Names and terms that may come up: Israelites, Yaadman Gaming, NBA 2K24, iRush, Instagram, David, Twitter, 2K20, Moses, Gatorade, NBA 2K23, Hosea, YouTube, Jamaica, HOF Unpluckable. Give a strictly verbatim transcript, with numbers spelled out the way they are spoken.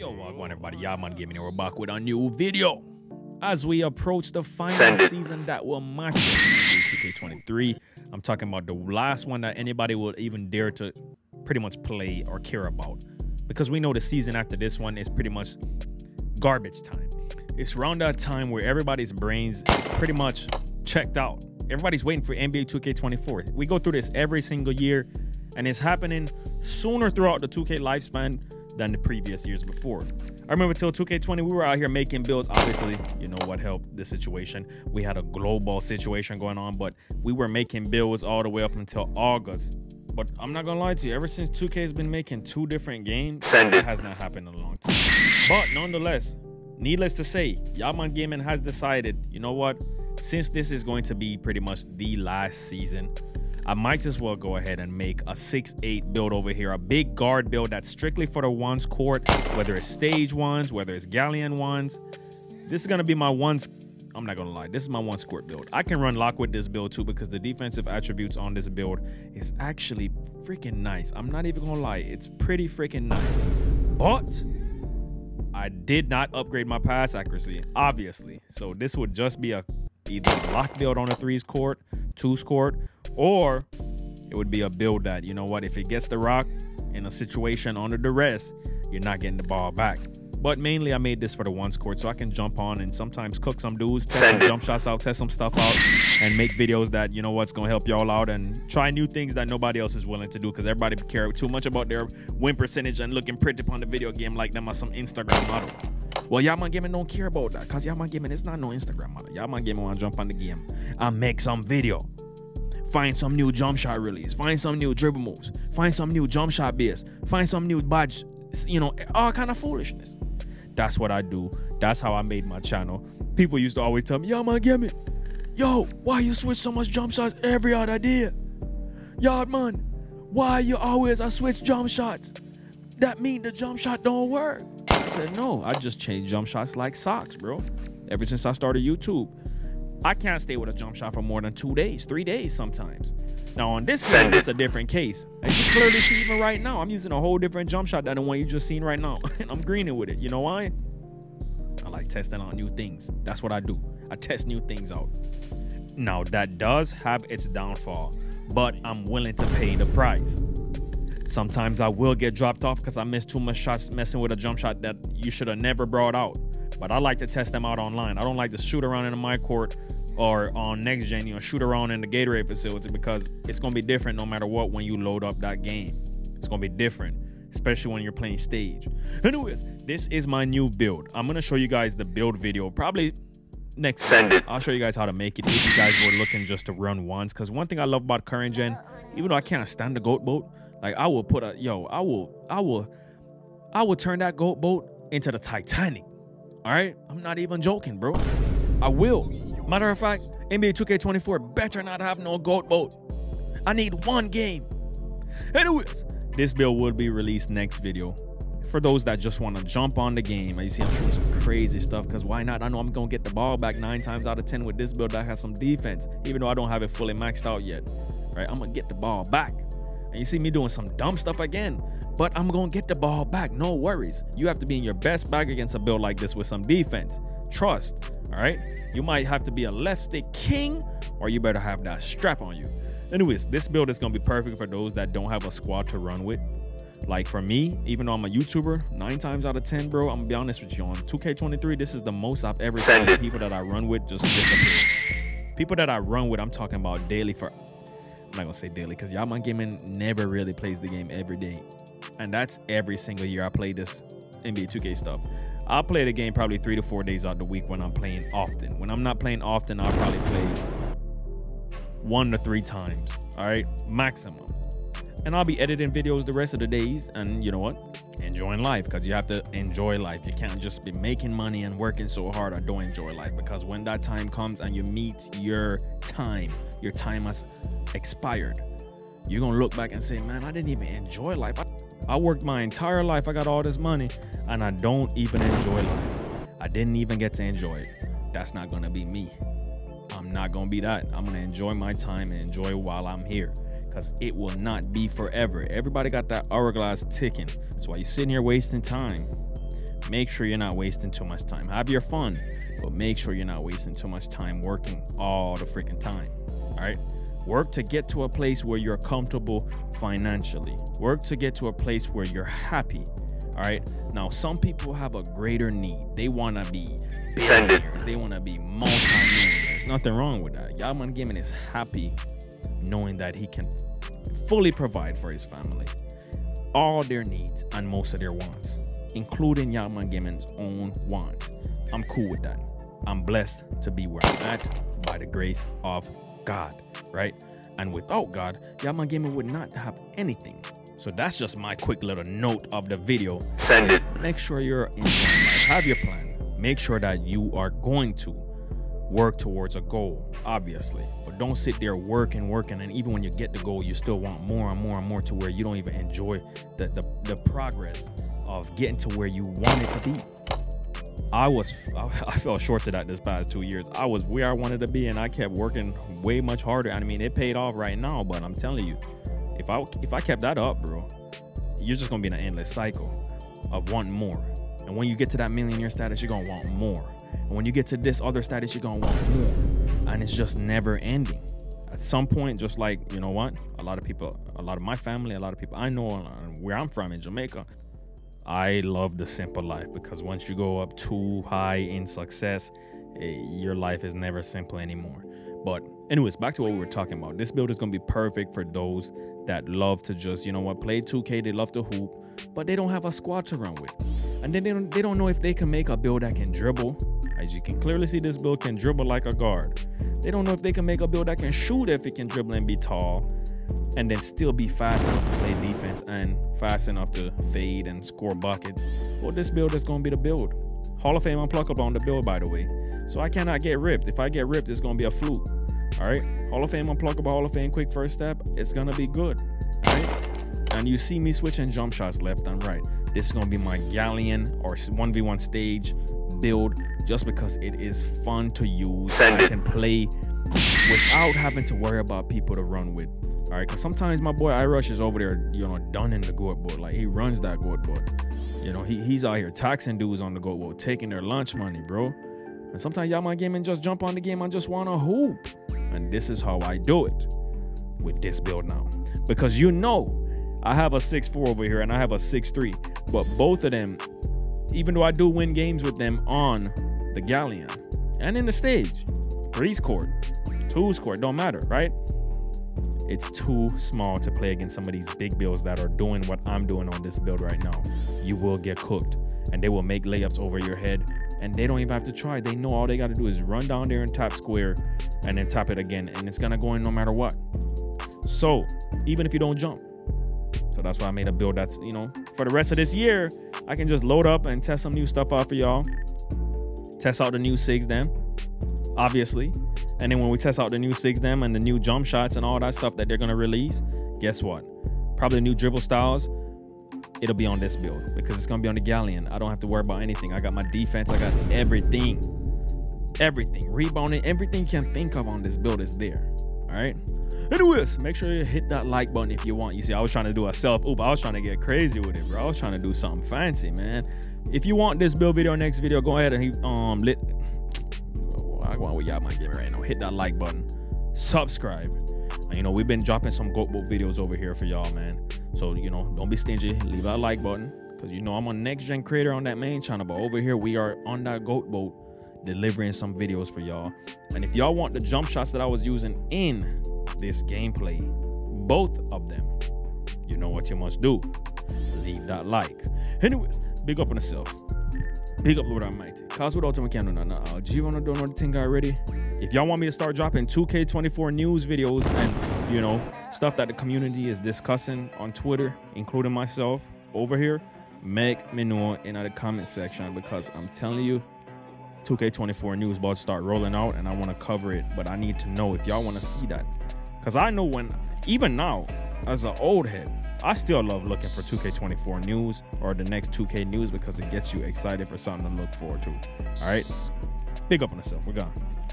Yo, welcome everybody, Yaadman Gaming, and we're back with a new video. As we approach the final season that will match N B A two K twenty-three, I'm talking about the last one that anybody will even dare to pretty much play or care about. Because we know the season after this one is pretty much garbage time. It's around that time where everybody's brains is pretty much checked out. Everybody's waiting for N B A two K twenty-four. We go through this every single year, and it's happening sooner throughout the two K lifespan than the previous years before. I remember till two K twenty, we were out here making builds. Obviously, you know what helped the situation? We had a global situation going on, but we were making builds all the way up until August. But I'm not gonna lie to you, ever since two K has been making two different games, Send it has not happened in a long time. But nonetheless, needless to say, Yaadman Gaming has decided, you know what? Since this is going to be pretty much the last season, I might as well go ahead and make a six eight build over here, a big guard build that's strictly for the ones court, whether it's stage ones, whether it's galleon ones. This is going to be my ones. I'm not going to lie, this is my ones court build. I can run lock with this build too, because the defensive attributes on this build is actually freaking nice. I'm not even going to lie, it's pretty freaking nice. But I did not upgrade my pass accuracy, obviously. So this would just be a either a lock build on a threes court, twos court, or it would be a build that, you know what, if it gets the rock in a situation under duress, you're not getting the ball back. But mainly I made this for the ones court so I can jump on and sometimes cook some dudes, test some jump shots out, test some stuff out, and make videos that, you know what's gonna help y'all out and try new things that nobody else is willing to do, because everybody care too much about their win percentage and looking pretty upon the video game like them or some Instagram model. Well, Yaadman Gaming don't care about that, because Yaadman Gaming is not no Instagram model. Yaadman Gaming want to jump on the game and make some video. Find some new jump shot release. Find some new dribble moves. Find some new jump shot base. Find some new badge. You know, all kind of foolishness. That's what I do. That's how I made my channel. People used to always tell me, Yaadman Gaming, yo, why you switch so much jump shots every other day? Yaadman, why you always I switch jump shots? That mean the jump shot don't work. I said, no, I just change jump shots like socks, bro. Ever since I started YouTube, I can't stay with a jump shot for more than two days, three days sometimes. Now, on this game, it's a different case. As you clearly see, even right now, I'm using a whole different jump shot than the one you just seen right now. And I'm greening with it. You know why? I like testing out new things. That's what I do. I test new things out. Now, that does have its downfall, but I'm willing to pay the price. Sometimes I will get dropped off because I miss too much shots messing with a jump shot that you should have never brought out. But I like to test them out online. I don't like to shoot around in my court or on next gen, you know, shoot around in the Gatorade facility, because it's going to be different no matter what when you load up that game. It's going to be different, especially when you're playing stage. Anyways, this is my new build. I'm going to show you guys the build video probably next Send time. It. I'll show you guys how to make it if you guys were looking just to run ones. Because one thing I love about current gen, even though I can't stand the GOAT boat, like I will put a yo, I will, I will, I will turn that goat boat into the Titanic. All right, I'm not even joking, bro. I will. Matter of fact, N B A two K twenty-four better not have no goat boat. I need one game. Anyways, this build will be released next video. For those that just want to jump on the game, you see I'm doing some crazy stuff, because why not? I know I'm gonna get the ball back nine times out of ten with this build that has some defense, even though I don't have it fully maxed out yet. Right, I'm gonna get the ball back. And you see me doing some dumb stuff again, but I'm gonna get the ball back, no worries. You have to be in your best bag against a build like this with some defense. Trust, all right? You might have to be a left stick king, or you better have that strap on you. Anyways, this build is gonna be perfect for those that don't have a squad to run with. Like for me, even though I'm a YouTuber, nine times out of ten, bro, I'm gonna be honest with you, on two K twenty-three, this is the most I've ever seen people that I run with just disappear. People that I run with, I'm talking about daily for I'm not gonna say daily, because Yaadman Gaming never really plays the game every day, and that's every single year I play this N B A two K stuff. I'll play the game probably three to four days out of the week when I'm playing often. When I'm not playing often, I'll probably play one to three times, all right, maximum. And I'll be editing videos the rest of the days, and you know what, enjoying life, because you have to enjoy life. You can't just be making money and working so hard. I don't enjoy life, because when that time comes and you meet your time, your time has expired, you're gonna look back and say, man, I didn't even enjoy life. I worked my entire life, I got all this money, and I don't even enjoy life. I didn't even get to enjoy it. That's not gonna be me. I'm not gonna be that. I'm gonna enjoy my time and enjoy while I'm here, because it will not be forever. Everybody got that hourglass ticking. That's why you're sitting here wasting time. Make sure you're not wasting too much time. Have your fun, but make sure you're not wasting too much time working all the freaking time. All right, work to get to a place where you're comfortable financially. Work to get to a place where you're happy. All right, now some people have a greater need. They want to be billionaires. They want to be multi-millionaires. Nothing wrong with that. Yaadman Gaming is happy knowing that he can fully provide for his family, all their needs and most of their wants, including Yaadman Gaming's own wants. I'm cool with that. I'm blessed to be where I'm at by the grace of God, right? And without God, Yaadman Gaming would not have anything. So that's just my quick little note of the video. Send it. Make sure you're in life. Have your plan. Make sure that you are going to work towards a goal, obviously, but don't sit there working working and even when you get the goal, you still want more and more and more to where you don't even enjoy the the, the progress of getting to where you want it to be. I was I, I fell short to that this past two years. I was where I wanted to be and I kept working way much harder. I mean, it paid off right now, but I'm telling you, if I if I kept that up, bro, you're just gonna be in an endless cycle of wanting more. And when you get to that millionaire status, you're gonna want more. And when you get to this other status, you're going to want more. And it's just never ending. At some point, just like, you know what? A lot of people, a lot of my family, a lot of people I know and where I'm from in Jamaica, I love the simple life, because once you go up too high in success, your life is never simple anymore. But anyways, back to what we were talking about. This build is going to be perfect for those that love to just, you know what, play two K. They love to hoop, but they don't have a squad to run with. And then they don't, they don't know if they can make a build that can dribble. As you can clearly see, this build can dribble like a guard. They don't know if they can make a build that can shoot, if it can dribble and be tall, and then still be fast enough to play defense and fast enough to fade and score buckets. Well, this build is going to be the build. Hall of Fame Unpluckable on the build, by the way. So I cannot get ripped. If I get ripped, it's going to be a fluke. All right. Hall of Fame Unpluckable, Hall of Fame quick first step. It's going to be good. All right. And you see me switching jump shots left and right. This is going to be my galleon or one v one stage build, just because it is fun to use. Send I it. Can play without having to worry about people to run with. All right, because sometimes my boy iRush is over there, you know, done in the goat board. Like, he runs that goat board. You know, he, he's out here taxing dudes on the goat board, taking their lunch money, bro. And sometimes Yaadman Gaming just jump on the game and just want to hoop. And this is how I do it with this build now. Because, you know, I have a six four over here and I have a six three. But both of them, even though I do win games with them on the galleon and in the stage, three scored, two scored, don't matter, right? It's too small to play against some of these big builds that are doing what I'm doing on this build right now. You will get cooked and they will make layups over your head and they don't even have to try. They know all they got to do is run down there and tap square and then tap it again, and it's gonna go in no matter what. So even if you don't jump. So that's why I made a build that's, you know, for the rest of this year, I can just load up and test some new stuff out for y'all. Test out the new sigs then, obviously. And then when we test out the new sigs them and the new jump shots and all that stuff that they're going to release, guess what? Probably new dribble styles. It'll be on this build because it's going to be on the galleon. I don't have to worry about anything. I got my defense. I got everything. Everything. Rebounding. Everything you can think of on this build is there. All right. Anyways, make sure you hit that like button if you want. You see, I was trying to do a self oop. I was trying to get crazy with it, bro. I was trying to do something fancy, man. If you want this build video next video, go ahead and um lit. Oh, I want with Yaadman Gaming right now. Hit that like button, subscribe. And, you know, we've been dropping some goat boat videos over here for y'all, man. So, you know, don't be stingy. Leave that like button, because, you know, I'm a next gen creator on that main channel, but over here we are on that goat boat, delivering some videos for y'all. And if y'all want the jump shots that I was using in this gameplay, both of them, you know what you must do. Leave that like. Anyways, big up on yourself, big up Lord Almighty, cause without him we can't do nothing. I'll G wanna do another thing already. If y'all want me to start dropping two K twenty-four news videos and, you know, stuff that the community is discussing on Twitter, including myself over here, make me know in the comment section, because I'm telling you, two K twenty-four news about to start rolling out and I want to cover it, but I need to know if y'all want to see that, because I know when, even now as an old head, I still love looking for two K twenty-four news or the next two K news, because it gets you excited for something to look forward to. All right, big up on yourself. We're gone.